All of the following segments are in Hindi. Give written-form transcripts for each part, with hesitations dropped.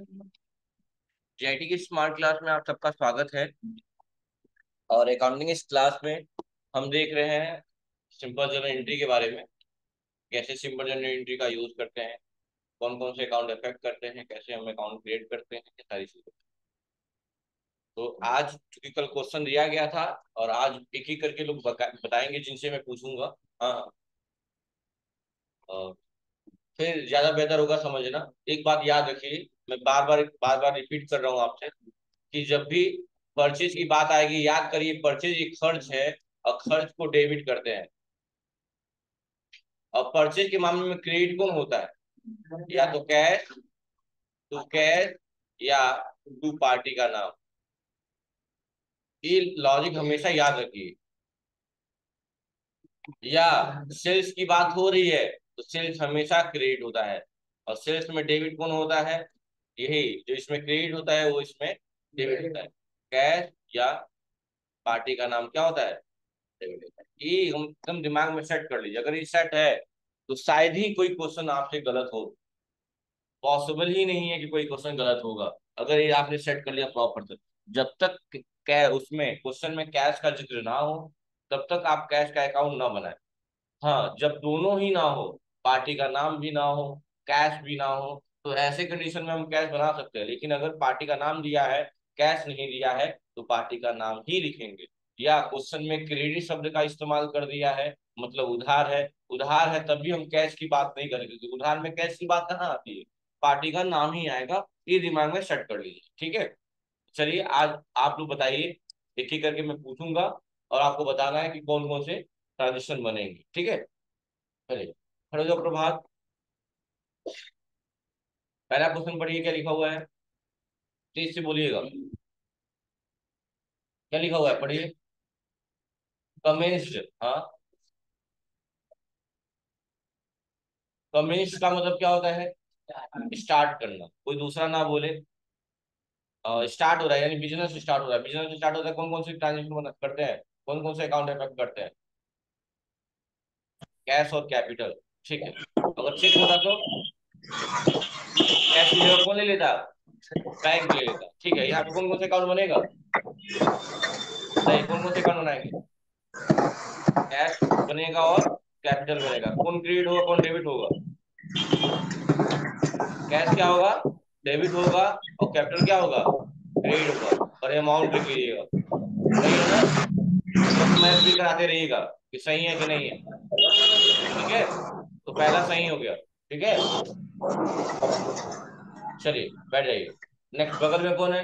जीआईटी की स्मार्ट क्लास में आप सबका स्वागत है। और अकाउंटिंग इस क्लास में हम देख रहे हैं सिंपल जर्नल एंट्री के बारे में, कैसे सिंपल जर्नल एंट्री का यूज करते हैं, कौन कौन से अकाउंट अफेक्ट करते हैं, कैसे हम अकाउंट क्रिएट करते हैं, ये सारी चीजें। तो आज चूंकि कल क्वेश्चन दिया गया था और आज एक ही करके लोग बताएंगे जिनसे मैं पूछूंगा। हाँ, फिर ज्यादा बेहतर होगा समझना। एक बात याद रखिए, मैं बार बार रिपीट कर रहा हूँ आपसे कि जब भी परचेज की बात आएगी याद करिए परचेज एक खर्च है और खर्च को डेबिट करते हैं। और परचेज के मामले में क्रेडिट कौन होता है? या तो कैश टू कैश या टू पार्टी का नाम। ये लॉजिक हमेशा याद रखिए। या सेल्स की बात हो रही है तो सेल्स हमेशा क्रेडिट होता है और सेल्स में डेबिट कौन होता है? यही जो इसमें क्रेडिट होता है वो इसमें डेबिट होता है। कैश या पार्टी का नाम क्या होता है? डेबिट होता है। ये हम एकदम दिमाग में सेट कर लीजिए। अगर ये सेट है तो शायद ही कोई क्वेश्चन आपसे गलत हो, पॉसिबल ही नहीं है कि कोई क्वेश्चन गलत होगा अगर ये आपने सेट कर लिया प्रॉपर। तो जब तक उसमें क्वेश्चन में कैश का जिक्र ना हो तब तक आप कैश का अकाउंट ना बनाए। हाँ, जब दोनों ही ना हो, पार्टी का नाम भी ना हो कैश भी ना हो, तो ऐसे कंडीशन में हम कैश बना सकते हैं। लेकिन अगर पार्टी का नाम दिया है कैश नहीं दिया है तो पार्टी का नाम ही लिखेंगे। या क्वेश्चन में क्रेडिट शब्द का इस्तेमाल कर दिया है मतलब उधार है, उधार है तब भी हम कैश की बात नहीं करेंगे क्योंकि उधार में कैश की बात कहाँ आती है, पार्टी का नाम ही आएगा। ये दिमाग में सेट कर लीजिए, ठीक है। चलिए आज आप लोग बताइए, एक एक करके मैं पूछूंगा और आपको बताना है कि कौन कौन से ट्रांजेक्शन बनेंगे, ठीक है। हेलो डॉक्टर प्रभात, पहला क्वेश्चन पढ़िए, क्या लिखा हुआ है? तेज से बोलिएगा, क्या लिखा हुआ है पढ़िए। कमेंस्ड। हाँ, कमेंस्ड का मतलब क्या होता है? स्टार्ट करना। कोई दूसरा ना बोले स्टार्ट हो रहा है यानी बिजनेस स्टार्ट हो रहा है। बिजनेस स्टार्ट होता है कौन कौन से ट्रांजेक्शन करते हैं, कौन कौन से अकाउंट अफेक्ट करते हैं? कैश और कैपिटल, ठीक है। अगर चेक होता तो कैश की जगह कौन ले लेता? बैंक ले लेता, ठीक है। यहाँ पे कौन कौन से अकाउंट बनेगा? नहीं, कौन कौन से अकाउंट बनाएंगे? कैश बनेगा और कैपिटल बनेगा। कौन क्रेडिट होगा कौन डेबिट होगा? कैश क्या होगा? डेबिट होगा और कैपिटल क्या होगा? क्रेडिट होगा। और अमाउंट लिख लीजिएगा, मैच भी कराते रहिएगा कि सही है कि नहीं है, ठीक है। तो पहला सही हो गया, ठीक है। चलिए बैठ जाइए। नेक्स्ट बगल में कौन है?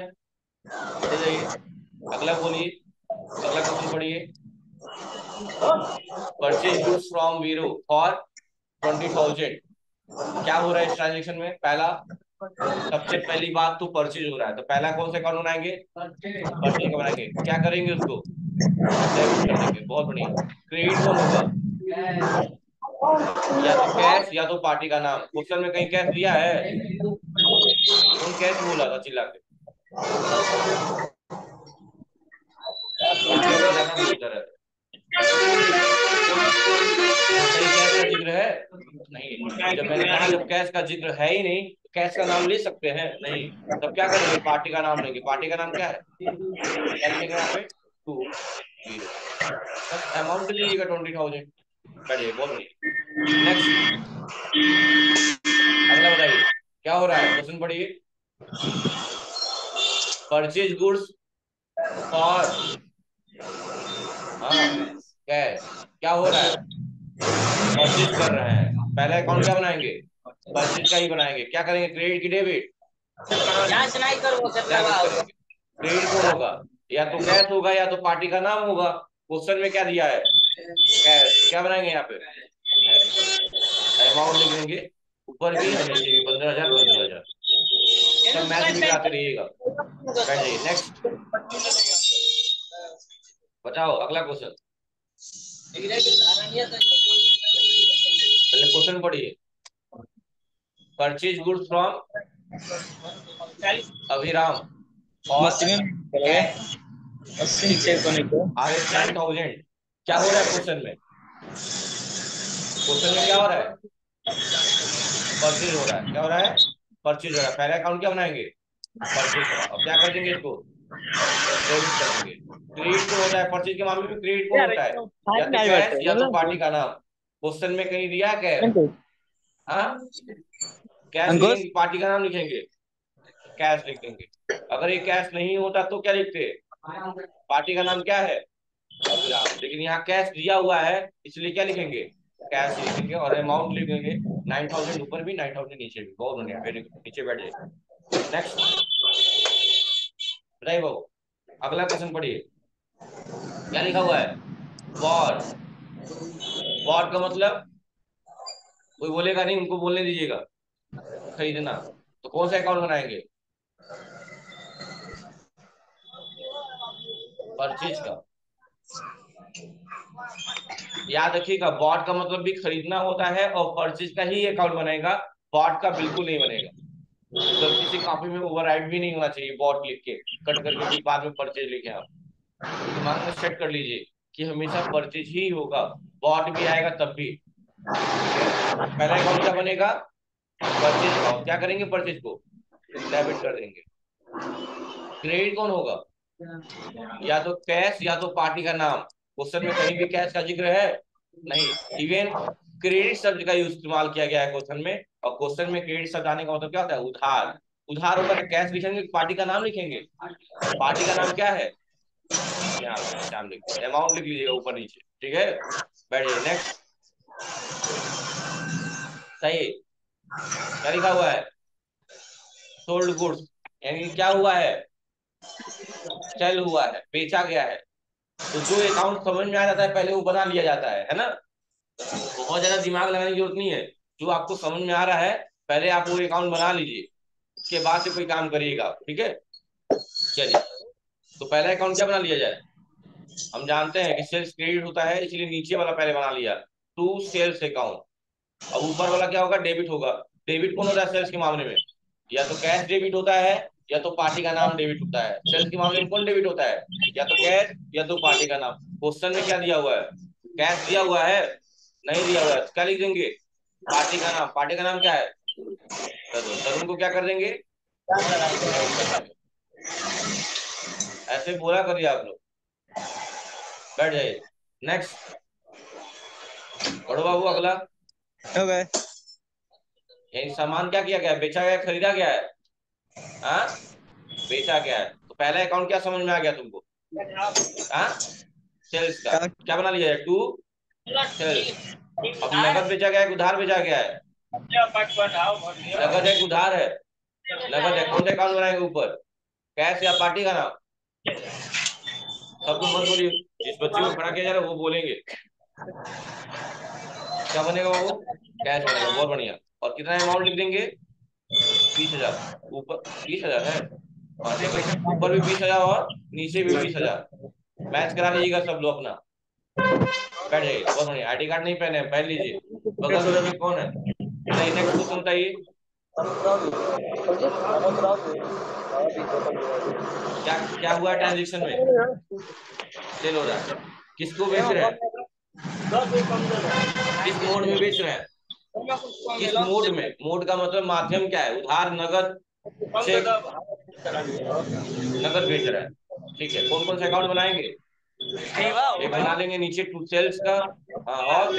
अगला बोलिए, अगला क्वेश्चन पढ़िए। परचेज गुड्स फ्रॉम वीरो फॉर 20,000। क्या हो रहा है इस ट्रांजेक्शन में? पहला, सबसे पहली बात तो परचेज हो रहा है तो पहला कौन से अकाउंट बनाएंगे? परचेज बनाएंगे। क्या करेंगे उसको? डेबिट करेंगे। बहुत बढ़िया। क्रेडिट कौन होगा? या तो कैश या तो पार्टी का नाम। क्वेश्चन में कहीं कैश दिया है? कौन कैश बोला था चिल्ला के? कैश का जिक्र है नहीं। जब मैंने कहा जब कैश का जिक्र है ही नहीं, कैश का नाम ले सकते हैं नहीं, तब क्या करेंगे? पार्टी का नाम लेंगे। पार्टी का नाम क्या है? अमाउंट लीजिएगा 20,000। बढ़िया, बोल रही। नेक्स्ट, अगला बताइए क्या हो रहा है? क्वेश्चन पढ़िए। परचेज गुड्स और कैश। क्या हो रहा है? परचेज कर रहे हैं। पहला अकाउंट क्या बनाएंगे? परचेज का ही बनाएंगे। क्या करेंगे? क्रेडिट की डेबिट? क्रेडिट कौन होगा? या तो कैश होगा या तो पार्टी का नाम होगा। क्वेश्चन में क्या दिया है? कैश। क्या बनाएंगे यहाँ पे? अमाउंट लिखेंगे, ऊपर भी 15,000 15,000। सब मैच दिखाते रहिएगा। नेक्स्ट बताओ, अगला क्वेश्चन। पहले क्वेश्चन पढ़िए। परचेज गुड्स फ्रॉम अभिराम और क्या हो रहा है क्वेश्चन में? क्वेश्चन में क्या हो रहा है? परचेज हो रहा है। क्या हो रहा है? परचेज हो रहा है, पहले अकाउंट क्या बनाएंगे परचेज हो रहा है, अब क्या कर देंगे इसको क्रेडिट करेंगे। क्रेडिट होता है परचेज के मामले में, क्रेडिट को होता है या तो कैश या तो पार्टी का नाम। क्वेश्चन में कहीं दिया क्या है, हाँ कैश पार्टी का नाम लिखेंगे, कैश लिख देंगे। अगर ये कैश नहीं होता तो क्या लिखते, पार्टी का नाम क्या है, लेकिन यहाँ कैश दिया हुआ है इसलिए क्या लिखेंगे कैश लिखेंगे और अमाउंट लिखेंगे 9000 ऊपर भी 9000 नीचे भी। बहुत बढ़िया, वेरी गुड, नीचे बैठ जाइए। नेक्स्ट बताइए बाबू, अगला क्वेश्चन पढ़िए क्या लिखा हुआ है। वॉर, वॉर का मतलब कोई बोलेगा नहीं, उनको बोलने दीजिएगा खरीदना। तो कौन सा अकाउंट बनाएंगे परचेज का, याद रखिएगा। बॉट का मतलब भी खरीदना होता है और परचेज का ही अकाउंट बनेगा, बॉट का बिल्कुल नहीं बनेगा। तो किसी कॉपी में ओवरराइट भी नहीं होना चाहिए, बॉट लिख के कट करके भी बाद में परचेज लिखे। आप दिमाग में सेट कर लीजिए कि हमेशा परचेज ही होगा, बॉट भी आएगा तब भी। पहला अकाउंट क्या बनेगा परचेज का, क्या करेंगे परचेज को डेबिट कर देंगे। क्रेडिट कौन होगा, या तो कैश या तो पार्टी का नाम। क्वेश्चन में कहीं भी कैश का जिक्र है नहीं, इवन क्रेडिट शब्द का इस्तेमाल किया गया है क्वेश्चन में। और क्वेश्चन में क्रेडिट शब्द आने का मतलब क्या होता है उधार। उधार होगा तो कैश लिखेंगे पार्टी का नाम लिखेंगे, पार्टी का नाम क्या है नाम लिखेंगे, अमाउंट लिख लीजिएगा ऊपर नीचे, ठीक है, बैठ जाइए। नेक्स्ट सही क्या लिखा हुआ है, सोल्ड गुड्स यानी क्या हुआ है सेल हुआ है, बेचा गया है। तो जो अकाउंट समझ में आ जाता है पहले वो बना लिया जाता है ना, बहुत ज्यादा दिमाग लगाने की जरूरत नहीं है। जो आपको समझ में आ रहा है पहले आप वो अकाउंट बना लीजिए, उसके बाद से कोई काम करिएगा, ठीक है। चलिए तो पहला अकाउंट क्या बना लिया जाए, हम जानते हैं कि सेल्स क्रेडिट होता है इसलिए नीचे वाला पहले बना लिया टू सेल्स अकाउंट। अब ऊपर वाला क्या होगा डेबिट होगा। डेबिट कौन होता है सेल्स के मामले में, या तो कैश डेबिट होता है या तो पार्टी का नाम डेबिट होता है। सेल्स के मामले में कौन डेबिट होता है, या तो कैश या तो पार्टी का नाम। क्वेश्चन में क्या दिया हुआ है कैश दिया हुआ है नहीं दिया हुआ है, क्या लिख देंगे पार्टी का नाम। पार्टी का नाम क्या है तरुण, तरुण को क्या कर देंगे। ऐसे बोला करिए आप लोग, बैठ जाइए। नेक्स्ट पढ़ो बाबू अगला, यानी सामान क्या किया गया बेचा गया खरीदा गया है, हाँ बेचा गया है। तो पहला अकाउंट क्या समझ में आ गया तुमको, हाँ सेल्स का क्या बना लिया है टू सेल्स। अब नगद बेचा गया है उधार बेचा गया है, नगद है उधार है, नगद है। कौन सा अकाउंट बनाएंगे ऊपर कैश या पार्टी का नाम। सबको मत बोलिए, जिस बच्चे को खड़ा किया जा रहा है वो बोलेंगे। क्या बनेगा वो कैश बनेगा, बहुत बढ़िया। और कितना अमाउंट लिख देंगे 20,000 ऊपर, 20,000 है और ऊपर भी 20,000 और नीचे भी 20,000। मैच करा लीजिएगा सब लोग अपना, बैठ जाइए, बहुत बढ़िया। आईडी कार्ड नहीं पहने पहन लीजिए, बगल में कौन है। नेक्स्ट क्वेश्चन बताइए क्या क्या हुआ ट्रांजेक्शन में, सेल हो रहा है, किसको बेच रहे हैं, किस मोड में बेच रहे हैं, किस मोड में। मोड का मतलब माध्यम क्या है, उधार नगद से नगद बेच रहा है, ठीक है। कौन कौन से अकाउंट बनाएंगे, एक बना लेंगे नीचे टू सेल्स का और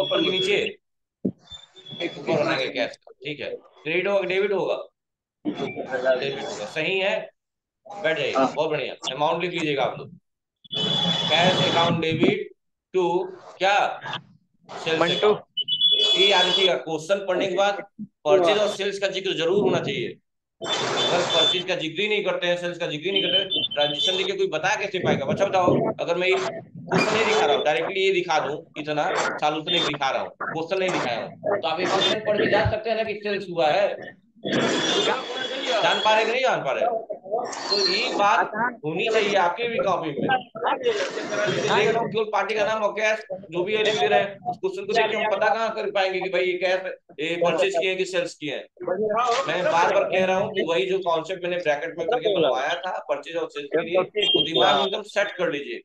ऊपर के नीचे एक ऊपर बनाएंगे कैश का, ठीक है। क्रेडिट होगा डेबिट होगा, डेबिट होगा, सही है, बैठ जाइए, बहुत बढ़िया। अमाउंट लिख लीजिएगा आप लोग, कैश अकाउंट डेबिट टू क्या सेल्स। ये याद रखिएगा क्वेश्चन पढ़ने के बाद परचेज और सेल्स का जिक्र जरूर होना चाहिए। अगर परचेज का जिक्र ही नहीं करते हैं, सेल्स का जिक्र ही नहीं करते, ट्रांजेक्शन देखिए कोई बता कैसे पाएगा। अच्छा बताओ अगर मैं क्वेश्चन नहीं दिखा रहा हूँ, डायरेक्टली ये दिखा दूं, इतना सालों से नहीं दिखा रहा हूँ, क्वेश्चन नहीं दिखाया हूँ, तो आप एक क्वेश्चन पढ़ के जान सकते हैं ना कि सेल्स हुआ है, जान पा रहे कि नहीं जान पा रहे। तो ये बात होनी चाहिए आपके भी कॉपी में। केवल पार्टी का नाम और कैश जो भी है लिख दे रहे हैं, उस क्वेश्चन को देखिए हम पता कहाँ कर पाएंगे कि भाई ये कैश ये परचेज किए हैं कि सेल्स किए हैं। मैं बार बार कह रहा हूँ कि वही जो कॉन्सेप्ट मैंने ब्रैकेट में करके बनवाया था परचेज और सेल्स के लिए, तो दिमाग एकदम सेट कर लीजिए,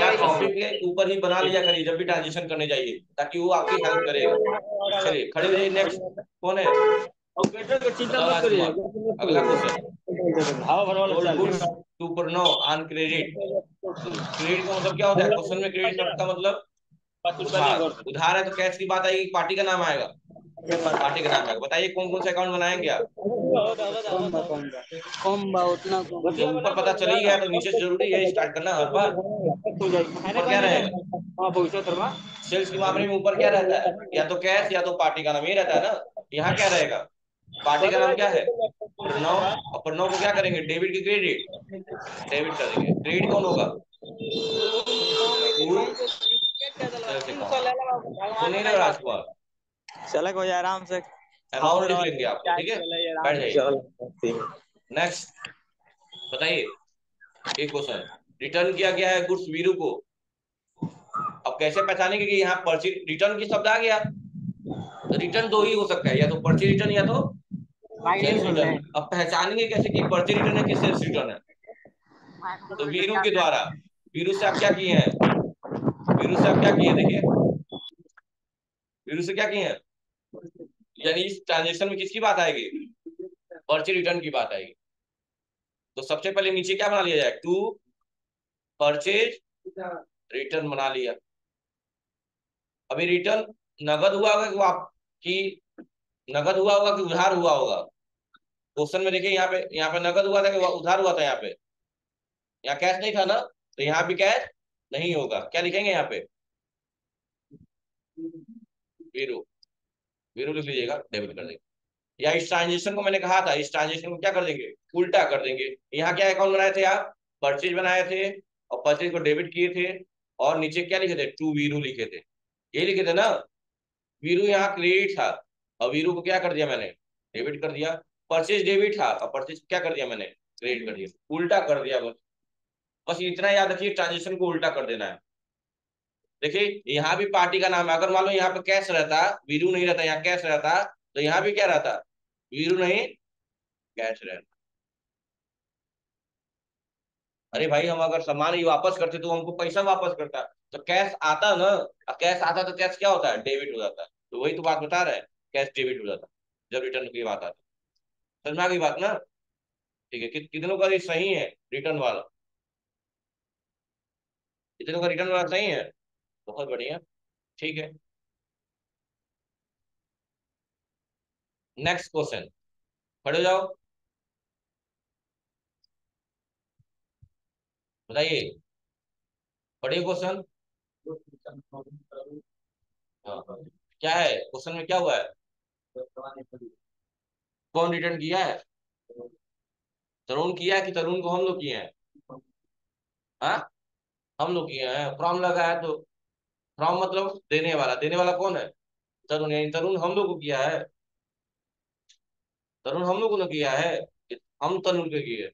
या कॉपी के ऊपर ही बना लिया करिए जब भी ट्रांजेक्शन करने जाइए, ताकि वो आपकी हेल्प करेगा। खड़े खड़े रहिए। नेक्स्ट कौन है? अगला question super no on credit. Credit का मतलब क्या होता है? क्वेश्चन में क्रेडिट का मतलब उधार है, तो कैश की बात आएगी, पार्टी का नाम आएगा, पार्टी का नाम आएगा। बताइए कौन कौन से अकाउंट बनाएंगे आप? ऊपर पता चल ही गया तो नीचे जरूरी है स्टार्ट करना हर बार। ऊपर क्या रहेगा? सेल्स के मामले में ऊपर क्या रहता है? या तो कैश या तो पार्टी का नाम, ये रहता है ना। यहाँ क्या रहेगा? पार्टी का नाम क्या है? प्रणव को क्या करेंगे? डेबिट की क्रेडिट, डेबिट करेंगे। क्रेडिट कौन होगा? चला कोई आराम से अमाउंट लिख लेंगे आप, ठीक है, बैठ जाइए। नेक्स्ट बताइए एक क्वेश्चन, रिटर्न किया गया है गुड्स वीरू को। अब कैसे पहचानेंगे कि यहाँ परचेज रिटर्न की शब्द आ गया? रिटर्न दो ही हो सकता है, या तो परचेज रिटर्न या तो सेल्स रिटर्न। अब पहचानेंगे कैसे कि परचेज रिटर्न है कि सेल्स रिटर्न है? तो वीरू के द्वारा, वीरू से आप क्या किए हैं? वीरू से आप क्या किए? देखिए वीरू से क्या किए हैं, यानी इस ट्रांजेक्शन में किसकी बात आएगी? परचेज रिटर्न की बात आएगी। तो सबसे पहले नीचे क्या बना लिया जाए? टू परचेज रिटर्न बना लिया। अभी रिटर्न नगद हुआ होगा कि नगद हुआ होगा कि उधार हुआ होगा? क्वेश्चन में देखिए यहाँ पे नगद हुआ था कि उधार हुआ था? यहाँ कैश नहीं था ना, तो यहाँ भी कैश नहीं होगा। क्या लिखेंगे यहाँ पे? वीरू, वीरू लिख लीजिएगा, डेबिट कर देंगे। या इस ट्रांजेक्शन को मैंने कहा था, इस ट्रांजेक्शन को क्या कर देंगे? उल्टा कर देंगे। यहाँ क्या अकाउंट बनाए थे आप? परचेज बनाए थे और परचेज को डेबिट किए थे, और नीचे क्या लिखे थे? टू वीरू लिखे थे, ये लिखे थे ना। वीरू यहाँ क्रेडिट था और वीरू को क्या कर दिया मैंने? डेबिट कर दिया। परचेज डेबिट था और परचेज क्या कर दिया मैंने? क्रेडिट कर दिया, उल्टा कर दिया। बस इतना याद रखिए, ट्रांजेक्शन को उल्टा कर देना है। देखिए यहाँ भी पार्टी का नाम है। अगर मान लो यहाँ पे कैश रहता, वीरू नहीं रहता, यहाँ कैश रहता, तो यहाँ भी क्या रहता? वीरू नहीं, कैश रहता। अरे भाई, हम अगर सामान ही वापस करते तो हमको पैसा वापस करता, तो कैश आता ना। कैश आता तो कैश क्या होता है? डेबिट हो जाता है। तो वही तो बात बता रहा है, कैश डेबिट हो जाता है जब रिटर्न की बात आती है। समझ में आ गई बात ना? ठीक है, कितनों का ये सही है रिटर्न वाला? कितनों का रिटर्न वाला सही है? बहुत बढ़िया, ठीक है। नेक्स्ट क्वेश्चन, खड़े हो जाओ, बताइए पढ़िए क्वेश्चन। क्या है क्वेश्चन में? क्या हुआ है? कौन रिटर्न किया है? तरुण किया है कि तरुण को हम लोग किए हैं? हाँ, हम लोग किए हैं। फ्रॉम लगा है तो फ्रॉम मतलब देने वाला, देने वाला कौन है? तरुण, यानी तरुण हम लोग को किया है, तरुण हम लोग को किया है, हम तरुण को किए,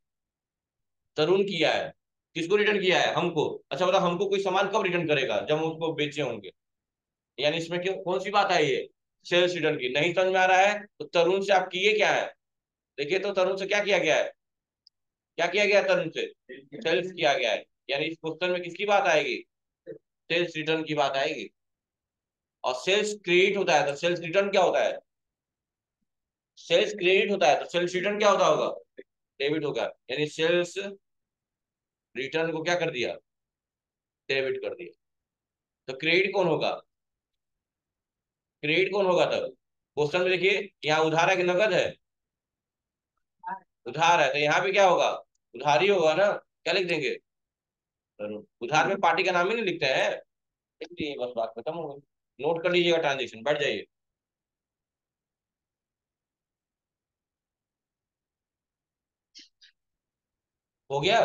तरुण किया है। किसको रिटर्न किया है? हमको। अच्छा बताओ, हमको कोई सामान कब रिटर्न करेगा? जब उसको बेचे होंगे। यानी इसमें क्यों कौन सी बात आई है? सेल्स रिटर्न की। नहीं समझ में आ रहा है तो तरुण से आप किए क्या है? देखिए तो तरुण से क्या किया गया है? क्या किया गया तरुण से? सेल्स किया गया है। यानी इस क्वेश्चन में किसकी बात आएगी? सेल्स रिटर्न की बात आएगी। और सेल्स क्रेडिट होता है तो सेल्स रिटर्न क्या होता है? सेल्स क्रेडिट होता है तो सेल्स रिटर्न क्या होता होगा? डेबिट होगा। यानी सेल्स रिटर्न को क्या कर दिया? डेबिट कर दिया। तो क्रेडिट कौन होगा? क्रेडिट कौन होगा? तब क्वेश्चन में देखिए, यहाँ उधार है कि नगद है? उधार है, तो यहाँ पे क्या होगा? उधार ही होगा ना। क्या लिख देंगे? उधार में पार्टी का नाम ही नहीं लिखते हैं, इसलिए बस बात खत्म हो गई। नोट कर लीजिएगा ट्रांजेक्शन, बैठ जाइए। हो गया?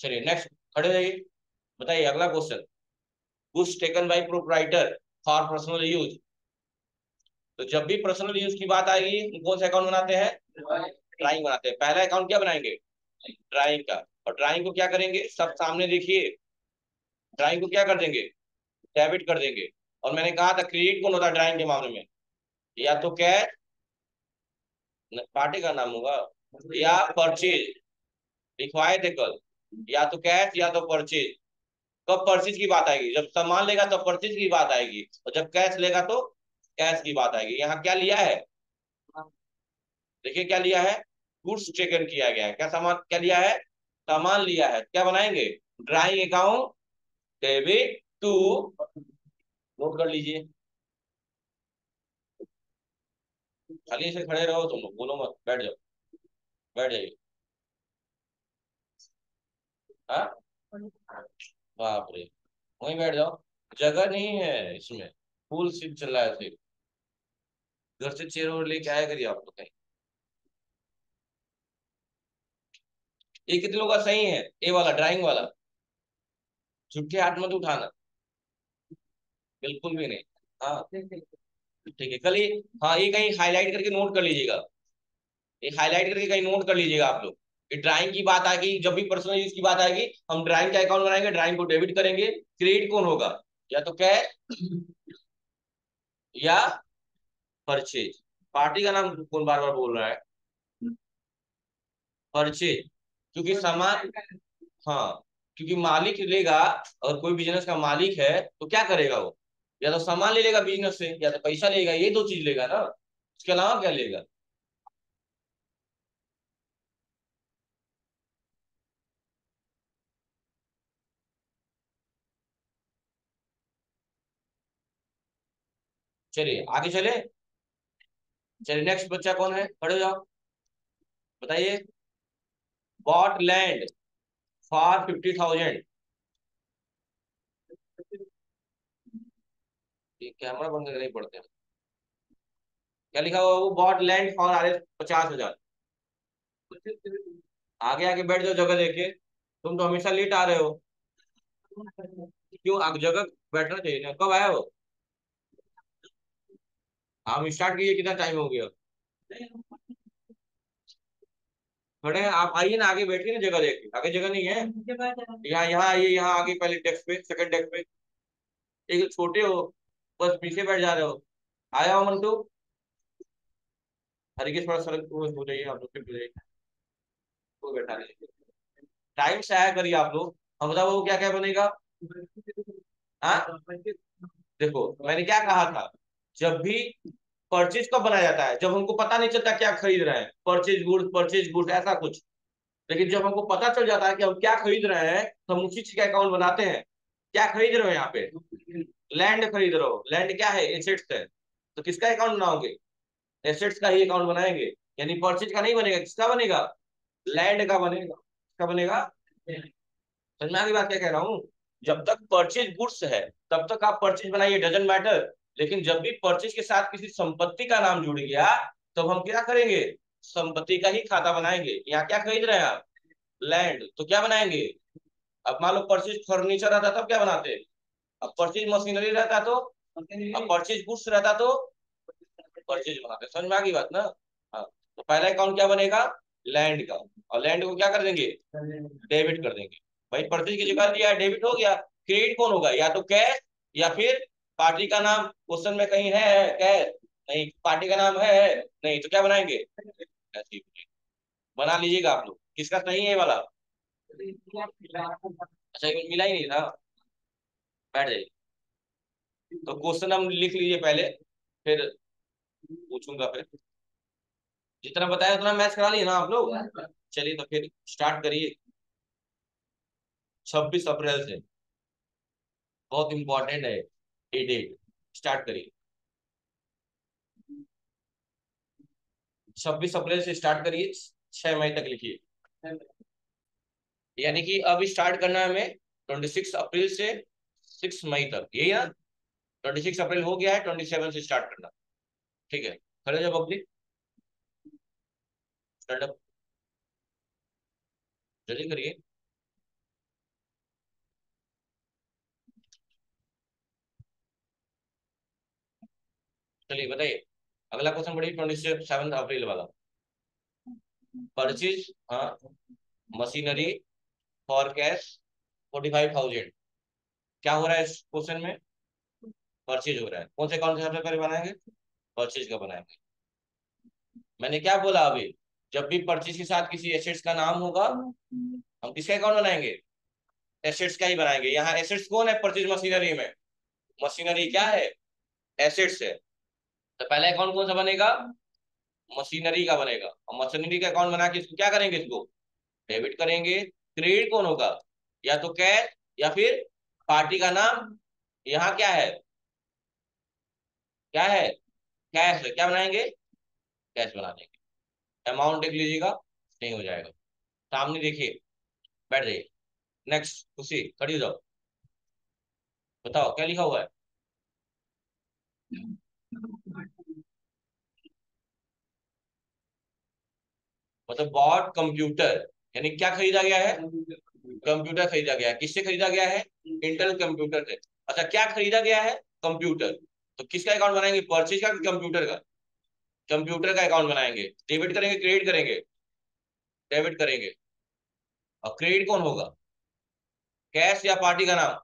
चलिए नेक्स्ट, खड़े रहिए, बताइए अगला question. Goods taken by proprietor for personal use. तो जब भी पर्सनल यूज की बात आएगी, कौन सा अकाउंट बनाते हैं? ड्राइंग बनाते हैं। पहला अकाउंट क्या बनाएंगे? ड्राइंग का। और ड्राइंग को क्या करेंगे? सब सामने देखिए, ड्राइंग को क्या कर देंगे? डेबिट कर देंगे। और मैंने कहा था क्रेडिट कौन होता है ड्राइंग के मामले में? या तो कैश, पार्टी का नाम होगा, या परचेज लिखवाए थे कल, या तो कैश या तो परचेज। कब परचेज की बात आएगी? जब सामान लेगा तब तो परचेज की बात आएगी, और जब कैश लेगा तो कैश की बात आएगी। यहाँ क्या लिया है, देखिए क्या लिया है, गुड्स टेकन किया गया है, क्या सामान, क्या लिया है, सामान लिया है। क्या बनाएंगे, drawing account debit to, note कर लीजिए, खाली ऐसे खड़े रहो तुम लोग, बोलो मत, बैठ जाओ, बैठ जाइए। बाप रे, वहीं बैठ जाओ, जगह नहीं है इसमें, फुल सीट चल रहा है सिर्फ। घर से चेयर और लेके आया करिए आप, बताइए ये कितने लोग का सही है, ए वाला ड्राइंग वाला, झुठे हाथ मत उठाना, बिल्कुल भी नहीं। हाँ ठीक है, कल ये, हाँ ये कहीं हाईलाइट करके नोट कर लीजिएगा, ये हाईलाइट करके कहीं नोट कर लीजिएगा आप लोग। ये ड्राइंग की बात आएगी, जब भी पर्सनल यूज की बात आएगी, हम ड्राइंग का अकाउंट बनाएंगे, ड्राइंग को डेबिट करेंगे, क्रेडिट कौन होगा, या तो कैश या परचेज। पार्टी का नाम कौन बार बार बोल रहा है, परचेज, क्योंकि सामान, हाँ क्योंकि मालिक लेगा, अगर कोई बिजनेस का मालिक है तो क्या करेगा वो, या तो सामान ले लेगा बिजनेस से, या तो पैसा लेगा, ये दो चीज लेगा ना, उसके अलावा क्या लेगा। चलिए आगे चले, चलिए नेक्स्ट बच्चा कौन है, खड़े हो जाओ, बताइए। बॉट लैंड फॉर 50,000, कैमरा बंद करके नहीं पड़ते हैं। क्या लिखा हुआ, वो बॉट लैंड फॉर आर 50,000। आगे आगे बैठ जाओ जगह देके, तुम तो हमेशा लेट आ रहे हो, क्यों, आगे जगह बैठना चाहिए ना। कब आया हो, हम स्टार्ट कीजिए, कितना टाइम हो गया, खड़े हैं आप, आइए ना आगे बैठिए ना, जगह देखिए, आगे जगह नहीं है, यहाँ यहाँ आइए, यहाँ आगे पहले डेस्क पे, सेकंड डेस्क पे, एक छोटे हो बस पीछे बैठ जा रहे हो। आया हो मंटू, हरिकेश थोड़ा सड़क हो जाइए आप लोग, तो बैठा लीजिए, टाइम से आया करिए आप लोग। हम बताओ वो क्या क्या बनेगा। हाँ देखो मैंने क्या कहा था, जब भी परचेज कब बनाया जाता है, जब हमको पता नहीं चलता क्या खरीद रहे हैं, परचेज गुड्स ऐसा कुछ। लेकिन जब हमको पता चल जाता है कि हम क्या खरीद रहे हैं तो हम उसी चीज का अकाउंट बनाते हैं। क्या खरीद रहे हो, यहाँ पे लैंड खरीद रहे हो, लैंड क्या है, एसेट्स है, तो किसका अकाउंट बनाओगे, एसेट्स का ही अकाउंट बनाएंगे, यानी परचेज का नहीं बनेगा, किसका बनेगा, लैंड का बनेगा, किसका बनेगा। समझ में आ गई बात क्या कह रहा हूँ, जब तक परचेज गुड्स है तब तक आप परचेज बनाइए, डजंट मैटर। लेकिन जब भी परचेज के साथ किसी संपत्ति का नाम जुड़ गया तब हम क्या करेंगे, संपत्ति का ही खाता बनाएंगे। यहाँ क्या खरीद रहे हैं आप, लैंड, तो क्या बनाएंगे। अब मान लो परचेज फर्नीचर रहता तब क्या बनाते, अब परचेज मशीनरी रहता तो, अब परचेज गुड्स रहता तो परचेज बनाते। समझ में आ गई बात ना। हाँ तो पहला अकाउंट क्या बनेगा, लैंड का, और लैंड को क्या कर देंगे, डेबिट कर देंगे। भाई परचेज की जगह लिया, डेबिट हो गया, क्रेडिट कौन होगा, या तो कैश या फिर पार्टी का नाम। क्वेश्चन में कहीं है कैश, नहीं, पार्टी का नाम है नहीं, तो क्या बनाएंगे, बना लीजिएगा आप लोग। किसका सही है वाला, अच्छा मिला ही नहीं था, बैठ जाइए। तो क्वेश्चन हम लिख लीजिए पहले, फिर पूछूंगा, फिर जितना बताया उतना मैच करा लिए ना आप लोग। चलिए तो फिर स्टार्ट करिए। 26 अप्रैल से बहुत इंपॉर्टेंट है ये डेट, स्टार्ट करिए 26 अप्रैल से स्टार्ट करिए, 6 मई तक लिखिए। यानी कि अब स्टार्ट करना है हमें 26 अप्रैल से 6 मई तक, यही ना। 26 अप्रैल हो गया है, 27 से स्टार्ट करना, ठीक है। खड़े जब अपनी स्टार्ट अप जल्दी करिए। चलिए बताइए अगला क्वेश्चन पढ़िए, 27 अप्रैल वाला, परचेज मशीनरी फॉर कैश 45,000। क्या हो रहा है इस क्वेश्चन में, परचेज हो रहा है। कौन से अकाउंट से पहले बनाएंगे, परचेज का बनाएंगे। मैंने क्या बोला अभी, जब भी परचेज के साथ किसी एसेट्स का नाम होगा हम किसका अकाउंट बनाएंगे, एसेट्स का ही बनाएंगे। यहाँ एसेट्स कौन है, परचेज मशीनरी में, मशीनरी क्या है, एसेट्स है। तो पहला अकाउंट कौन सा बनेगा? मशीनरी का बनेगा। और मशीनरी का अकाउंट बना के इसको क्या करेंगे? इसको डेबिट करेंगे। क्रेडिट कौन होगा? या तो कैश या फिर पार्टी का नाम। यहाँ क्या है? क्या है? कैश है। क्या बनाएंगे? कैश बना देंगे। अमाउंट देख लीजिएगा, नहीं हो जाएगा। सामने देखिए, बैठ जाइए। नेक्स्ट खुशी, खड़ी हो जाओ, बताओ क्या लिखा हुआ है? मतलब बॉट कंप्यूटर, यानी क्या खरीदा गया है? कंप्यूटर खरीदा गया है। किससे खरीदा गया है? इंटेल कंप्यूटर से। अच्छा, क्या खरीदा गया है? कंप्यूटर। तो किसका अकाउंट बनाएंगे? परचेज का कि कंप्यूटर का? कंप्यूटर का अकाउंट बनाएंगे। डेबिट करेंगे, क्रेडिट करेंगे? डेबिट करेंगे। और क्रेडिट कौन होगा? कैश या पार्टी का नाम?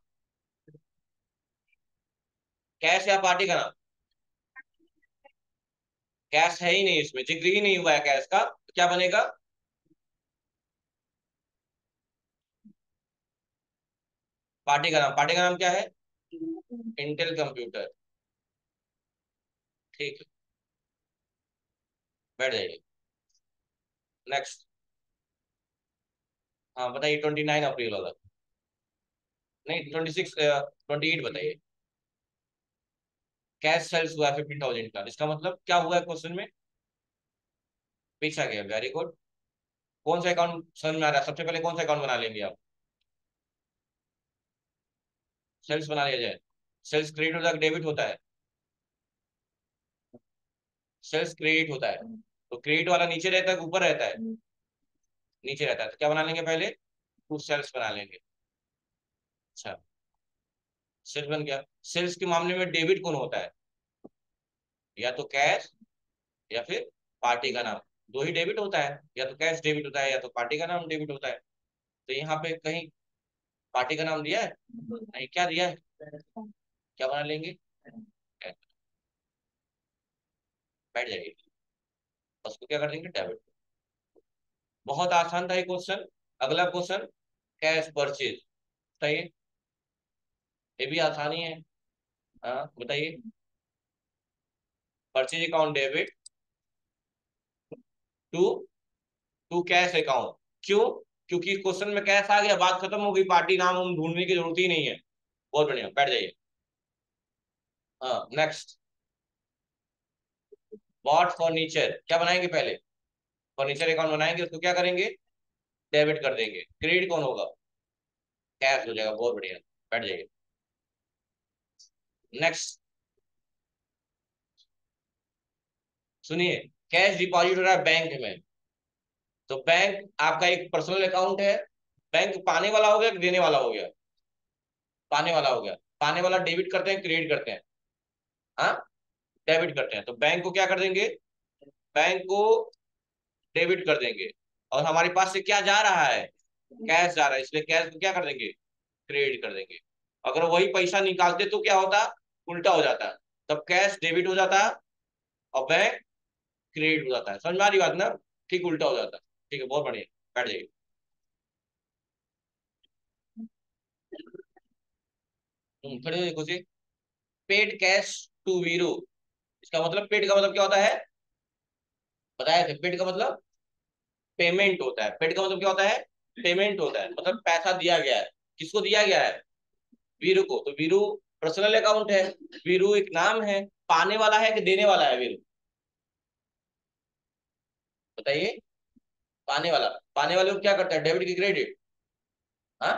कैश या पार्टी का नाम? कैश है ही नहीं, इसमें जिक्र ही नहीं हुआ है कैश का। तो क्या बनेगा? पार्टी का नाम। पार्टी का नाम क्या है? Intel computer. ठीक है, बैठ जाइए। नेक्स्ट, हाँ बताइए। 29 अप्रैल वाला नहीं, 28 बताइए। कैश सेल्स हुआ 15,000 का। इसका मतलब क्या हुआ है? क्वेश्चन में पीछा गया। Very good. कौन सा अकाउंट समझ में आ रहा है? सबसे पहले कौन सा अकाउंट बना लेंगे आप? सेल्स बना लिया जाए। सेल्स क्रेडिट होता है, डेबिट होता है? सेल्स क्रेडिट होता है। तो क्रेडिट वाला नीचे रहता है ऊपर रहता है? नीचे रहता है। तो क्या बना लेंगे? पहले कुछ सेल्स बना लेंगे। अच्छा, सेल्स बन गया। सेल्स के मामले में डेबिट कौन होता है? या तो कैश या फिर पार्टी का नाम। दो ही डेबिट होता है, या तो कैश डेबिट होता है या तो पार्टी का नाम डेबिट होता है। तो यहाँ पे कहीं पार्टी का नाम दिया है? नहीं, क्या दिया है? क्या बना लेंगे? बैठ जाइए, उसको क्या कर देंगे? डेबिट। बहुत आसान था ये क्वेश्चन। अगला क्वेश्चन, कैश परचेज, बताइए। ये भी आसानी है, हाँ बताइए। Purchase account debit to to cash account. क्यों? क्योंकि क्वेश्चन में कैश आ गया, बात खत्म हो गई। पार्टी नाम हम ढूंढने की जरूरत ही नहीं है। बहुत बढ़िया, बैठ जाइए। हाँ, नेक्स्ट, बॉट फर्नीचर। क्या बनाएंगे? पहले फर्नीचर अकाउंट बनाएंगे, उसको क्या करेंगे? डेबिट कर देंगे। क्रेडिट कौन होगा? कैश हो जाएगा। बहुत बढ़िया, बैठ जाइए। नेक्स्ट सुनिए, कैश डिपॉजिट हो रहा है बैंक में। तो बैंक आपका एक पर्सनल अकाउंट है। बैंक पाने वाला हो गया कि देने वाला हो गया? पाने वाला हो गया। पाने वाला डेबिट करते हैं, क्रेडिट करते हैं? हाँ, डेबिट करते हैं। तो बैंक को क्या कर देंगे? बैंक को डेबिट कर देंगे। और हमारे पास से क्या जा रहा है? कैश जा रहा है, इसलिए कैश को क्या कर देंगे? क्रेडिट कर देंगे। अगर वही पैसा निकालते तो क्या होता? उल्टा हो जाता, तब कैश डेबिट हो जाता और बैंक क्रेडिट हो जाता है। समझ में आ रही बात ना? ठीक, उल्टा हो जाता। ठीक है, बहुत बढ़िया, बैठ जाइए। खड़े हो जाइए कुछ। पेड कैश टू वीरो, इसका मतलब पेड का मतलब क्या होता है? बताया थे, पेड का मतलब पेमेंट होता है। पेड का मतलब क्या होता है? पेमेंट होता है, मतलब पैसा दिया गया है। किसको दिया गया है? वीरू को। तो वीरू पर्सनल अकाउंट है, वीरू एक नाम है। पाने वाला है कि देने वाला है वीरू? बताइए। पाने वाला। पाने वाले को क्या करता है? डेबिट की क्रेडिट? हाँ,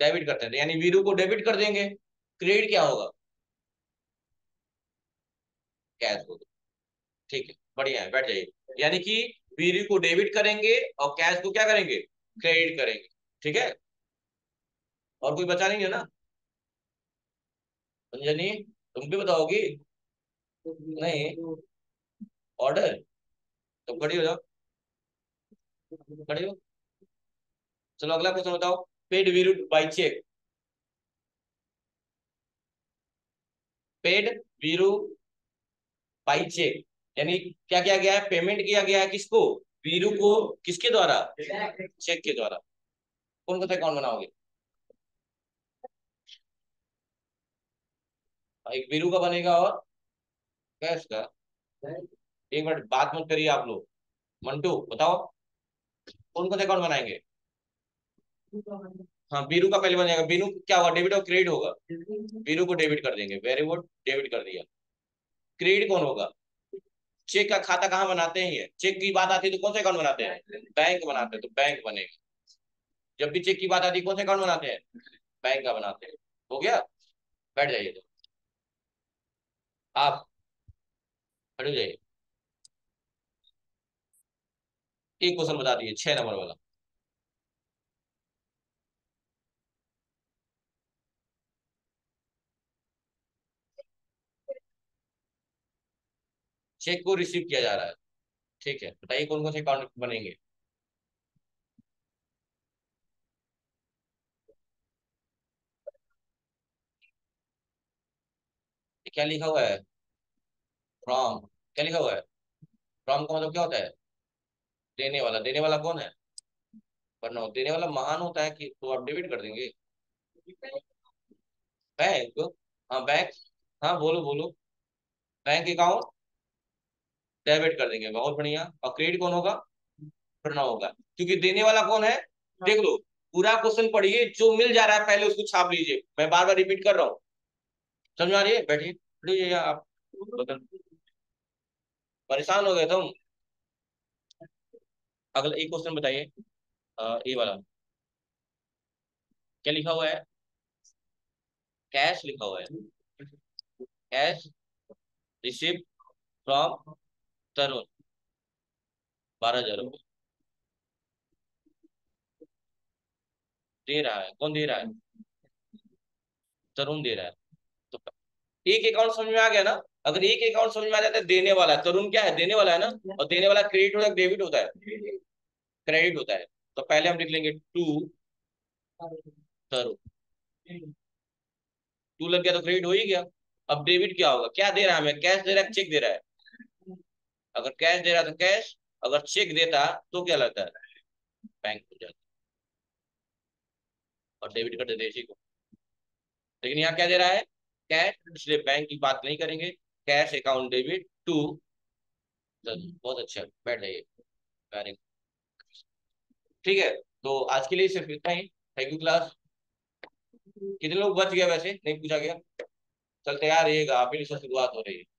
डेबिट करते हैं। यानी वीरू को डेबिट कर देंगे। क्रेडिट क्या होगा? कैश होगा। ठीक है, बढ़िया है, बैठ जाइए। यानी कि वीरू को डेबिट करेंगे और कैश को क्या करेंगे? क्रेडिट करेंगे। ठीक है, और कोई बचा नहीं है ना? अंजनी, तुम भी बताओगी? नहीं, ऑर्डर। तुम खड़ी हो जाओ, खड़ी हो। चलो, अगला क्वेश्चन बताओ। Paid Veeru by cheque. Paid Veeru by cheque, यानी क्या किया गया है? पेमेंट किया गया है। किसको? वीरू को। किसके द्वारा? चेक के द्वारा। कौन कौन सा अकाउंट बनाओगे? एक वीरू का बनेगा और है इसका। एक मिनट बात मत करिए आप लोग। मंटू बताओ कौन कौन से अकाउंट बनाएंगे? हाँ बीरू का पहले बन जाएगा। बीरू क्या होगा, डेबिट और क्रेडिट होगा। बीरू को डेबिट कर देंगे, वेरी गुड, डेबिट कर दिया। क्रेडिट कौन होगा? चेक का खाता कहाँ बनाते हैं ये? चेक की बात आती है तो कौन से अकाउंट बनाते हैं? बैंक बनाते हैं, तो बैंक बनेगा। जब भी चेक की बात आती है कौन से अकाउंट बनाते हैं? बैंक का बनाते हैं। हो गया, बैठ जाइए, तो आप बैठ जाइए। एक क्वेश्चन बता दीजिए 6 नंबर वाला। चेक को रिसीव किया जा रहा है, ठीक है, बताइए कौन कौन से अकाउंट बनेंगे? क्या लिखा हुआ है? फ्रॉम। क्या लिखा हुआ है? फ्रॉम का मतलब क्या होता है? देने वाला। देने वाला कौन है? वरना देने वाला महान होता है कि तो आप डेबिट कर देंगे। बैंक। हाँ बैंक, हाँ बोलो बोलो। बैंक अकाउंट डेबिट कर देंगे, बहुत बढ़िया। और क्रेडिट कौन होगा? प्रणव होगा, क्योंकि देने वाला कौन है? देख लो, पूरा क्वेश्चन पढ़िए, जो मिल जा रहा है पहले उसको छाप लीजिए। मैं बार बार रिपीट कर रहा हूँ, समझ आ रही है? बैठिए आप, परेशान हो गए तुम। अगला एक क्वेश्चन बताइए, ये वाला क्या लिखा हुआ है? कैश लिखा हुआ है। कैश रिसीव फ्रॉम तरुण 12,000 रुपये दे रहा है। कौन दे रहा है? तरुण दे रहा है। तो एक अकाउंट समझ में आ गया ना। अगर एक अकाउंट समझ में आ जाता है, देने वाला है, तरुण क्या है? देने वाला है ना। और देने वाला क्रेडिट होता है, डेबिट होता है, क्रेडिट होता है। तो पहले हम लिख लेंगे टू तरुण। टू लग गया तो क्रेडिट हो ही गया। अब डेबिट क्या होगा? क्या दे रहा है हमें? कैश दे रहा है, चेक दे रहा है। अगर कैश दे रहा तो कैश, अगर चेक देता तो क्या लगता है? बैंक हो जाता और डेबिट कर देते इसी को। लेकिन यहाँ क्या दे रहा है? कैश, इसलिए बैंक की बात नहीं करेंगे। कैश अकाउंट डेबिट टू, बहुत अच्छा, बैठ जाइए, ठीक है। तो आज के लिए सिर्फ इतना ही। Thank you class. कितने लोग बच गए? वैसे नहीं पूछा गया, चलते आ रहिएगा, आप ही से शुरुआत हो रही है।